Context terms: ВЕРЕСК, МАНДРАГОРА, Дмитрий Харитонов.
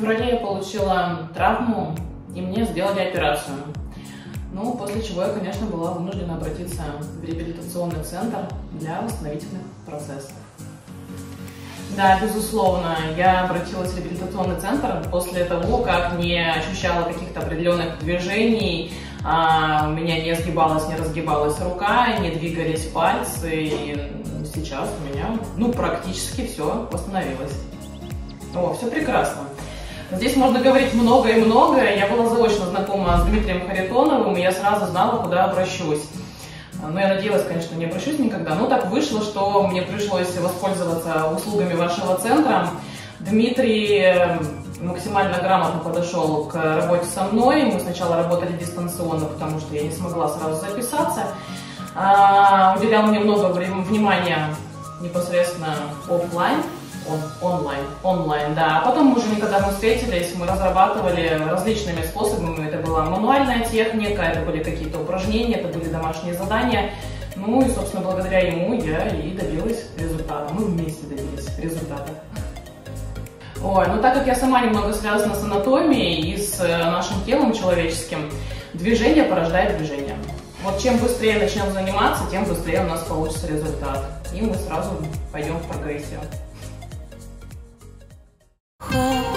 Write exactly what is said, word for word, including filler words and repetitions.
феврале я получила травму, и мне сделали операцию. Ну, после чего я, конечно, была вынуждена обратиться в реабилитационный центр для восстановительных процессов. Да, безусловно, я обратилась в реабилитационный центр после того, как не ощущала каких-то определенных движений, а, у меня не сгибалась, не разгибалась рука, не двигались пальцы, и сейчас у меня, ну, практически все восстановилось. О, все прекрасно. Здесь можно говорить много и много. Я была заочно знакома с Дмитрием Харитоновым, и я сразу знала, куда обращусь. Ну, я надеялась, конечно, не обращусь никогда, но так вышло, что мне пришлось воспользоваться услугами вашего центра. Дмитрий максимально грамотно подошел к работе со мной. Мы сначала работали дистанционно, потому что я не смогла сразу записаться. А, уделял мне много внимания непосредственно офлайн. Онлайн, онлайн, да. А потом уже, когда мы встретились, мы разрабатывали различными способами. Это была мануальная техника, это были какие-то упражнения, это были домашние задания. Ну и, собственно, благодаря ему я и добилась результата. Мы вместе добились результата. Ой, ну так как я сама немного связана с анатомией и с нашим телом человеческим, движение порождает движение. Вот чем быстрее начнем заниматься, тем быстрее у нас получится результат. И мы сразу пойдем в прогрессию. Oh